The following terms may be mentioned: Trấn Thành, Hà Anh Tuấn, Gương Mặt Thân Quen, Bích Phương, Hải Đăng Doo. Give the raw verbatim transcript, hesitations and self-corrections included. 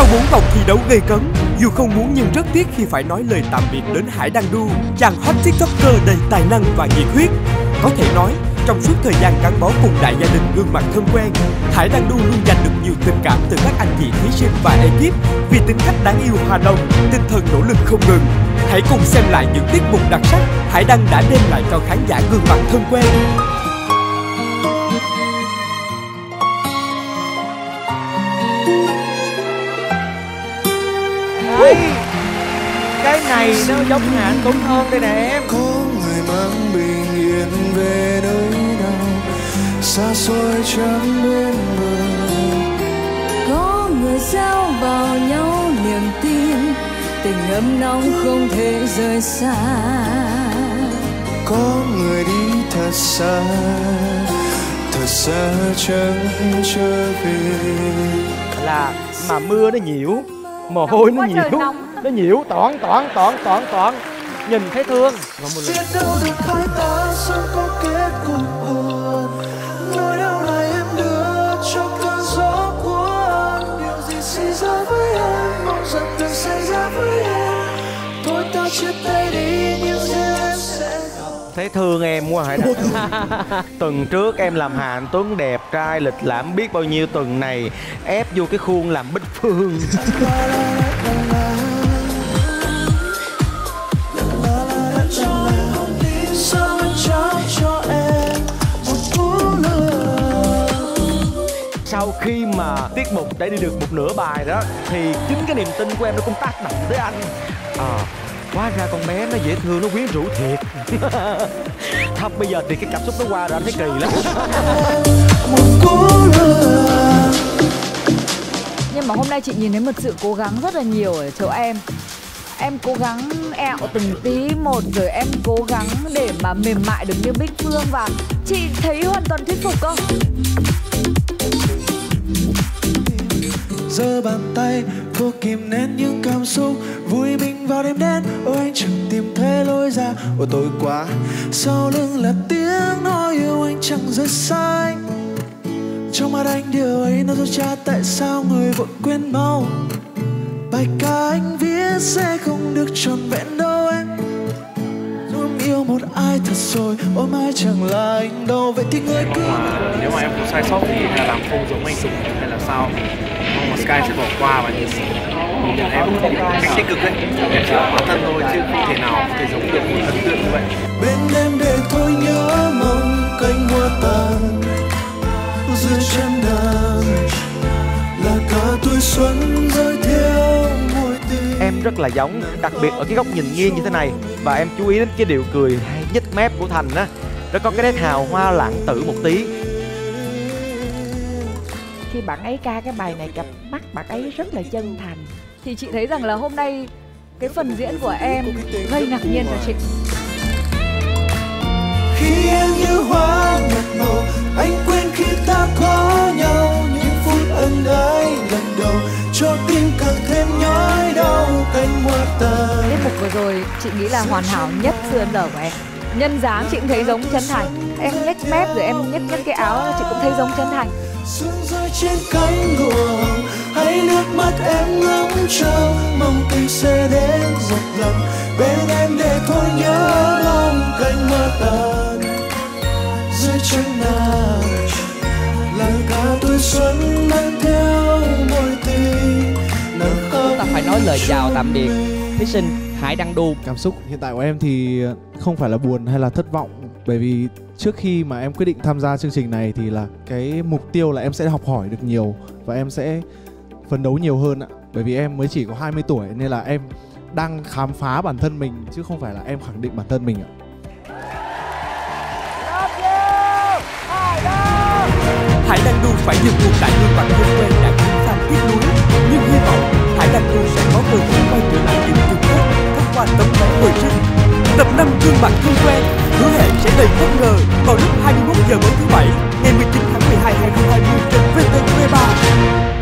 Sau bốn vòng thi đấu gây cấn, dù không muốn nhưng rất tiếc khi phải nói lời tạm biệt đến Hải Đăng Doo, chàng hot tiktoker đầy tài năng và nhiệt huyết. Có thể nói, trong suốt thời gian gắn bó cùng đại gia đình gương mặt thân quen, Hải Đăng Doo luôn giành được nhiều tình cảm từ các anh chị thí sinh và ekip vì tính cách đáng yêu hòa đồng, tinh thần nỗ lực không ngừng. Hãy cùng xem lại những tiết mục đặc sắc Hải Đăng đã đem lại cho khán giả gương mặt thân quen. Đấy, cái này nó giống nhà anh Tuấn hơn đây nè em. Có người mang bình yên về nơi nào xa xôi chẳng bên bờ, có người giao vào nhau niềm tin, tình ấm nóng không thể rời xa. Có người đi thật xa, thật xa chẳng trở về. Là mà mưa nó nhiễu, mồ hôi nó nhiễu, nó nhiễu toãn toãn toãn toãn toãn, nhìn thấy thương. Biết đâu được hai ta sớm có kết cục buồn, nỗi đau này em đưa cho cơn gió cuốn. Điều gì xảy ra với em, mong rằng đừng xảy ra với em. Thôi ta chia tay đi, nhưng em sẽ không. Thấy thương em quá Hải Đăng. Tuần trước em làm Hà Anh Tuấn đẹp trai lịch lãm biết bao nhiêu, tuần này ép vô cái khuôn làm Bích Phương. Sau khi mà tiết mục đã đi được một nửa bài đó thì chính cái niềm tin của em nó cũng tác động tới anh. À, hóa ra con bé nó dễ thương, nó quyến rũ thiệt. Thật bây giờ thì cái cảm xúc nó qua rồi, anh thấy kỳ lắm. Nhưng mà hôm nay chị nhìn thấy một sự cố gắng rất là nhiều ở chỗ em. Em cố gắng ẹo từng tí một, rồi em cố gắng để mà mềm mại được như Bích Phương, và chị thấy hoàn toàn thuyết phục không? Giơ bàn tay cô kìm nén những cảm xúc, vui mình vào đêm đen. Ôi anh chẳng tìm thấy lối ra, ôi tối quá. Sau lưng là tiếng nói yêu anh chẳng rời xa anh. Trong mắt anh điều ấy nó dối trá, tại sao người vội quên mau. Bài ca anh viết sẽ không được trọn vẹn đâu em. Luôn yêu một ai thật rồi, ôi mai chẳng là anh đâu. Vậy thì người cứ... Mà, nếu mà em có sai sót thì là làm không giống anh Dũng hay là sao? Mong mà Sky sẽ bỏ qua và nhìn nhận em cách tích cực đấy. Em chỉ là bản thân thôi chứ không thể nào có thể giống được một ấn tượng như vậy. Bên em để thôi nhớ mong cánh hoa tàn giữa chân đàn, là cả tuổi xuân rơi theo môi tình. Em rất là giống, đặc biệt ở cái góc nhìn nghiêng như thế này, và em chú ý đến cái điệu cười hay nhếch mép của Thành á, nó có cái nét hào hoa lãng tử một tí. Khi bạn ấy ca cái bài này, cặp mắt bạn ấy rất là chân thành. Thì chị thấy rằng là hôm nay cái phần diễn của em gây ngạc nhiên cho chị. Khi em như hoa nhạt màu, anh quên khi ta có nhau. Những phút ân ái lần đầu cho tim càng thêm nhói đau, cánh hoa tàn. Tiết mục vừa rồi chị nghĩ là hoàn hảo nhất xưa giờ của em. Nhân dáng chị cũng thấy giống Trấn Thành. Em nhếch mép rồi em nhếch nhếch cái áo, chị cũng thấy giống Trấn Thành. Sương rơi trên cánh buồm, hãy nước mắt em ngóng chờ, mong tình sẽ đến một lần bên em để thôi nhớ mong cánh hoa tàn dưới chân nàng, là cả tuổi xuân mang theo môi tình. Chúng ta phải nói lời chào tạm biệt thí sinh Hải Đăng Doo. Cảm xúc hiện tại của em thì không phải là buồn hay là thất vọng, bởi vì trước khi mà em quyết định tham gia chương trình này thì là cái mục tiêu là em sẽ học hỏi được nhiều và em sẽ phấn đấu nhiều hơn ạ. Bởi vì em mới chỉ có hai mươi tuổi nên là em đang khám phá bản thân mình chứ không phải là em khẳng định bản thân mình ạ. Hải Đăng Doo phải dừng cuộc đại dương bằng thân quen đã khiến fan tiếc nuối, nhưng hy vọng Hải Đăng Doo sẽ có cơ hội quay trở lại những trường khác thông qua tấm vé hồi sinh. Tập năm gương mặt thân quen hứa hẹn sẽ đầy bất ngờ vào lúc hai mươi mốt giờ mỗi thứ bảy ngày mười chín tháng mười hai năm hai nghìn không trăm hai mươi trên vê tê vê ba.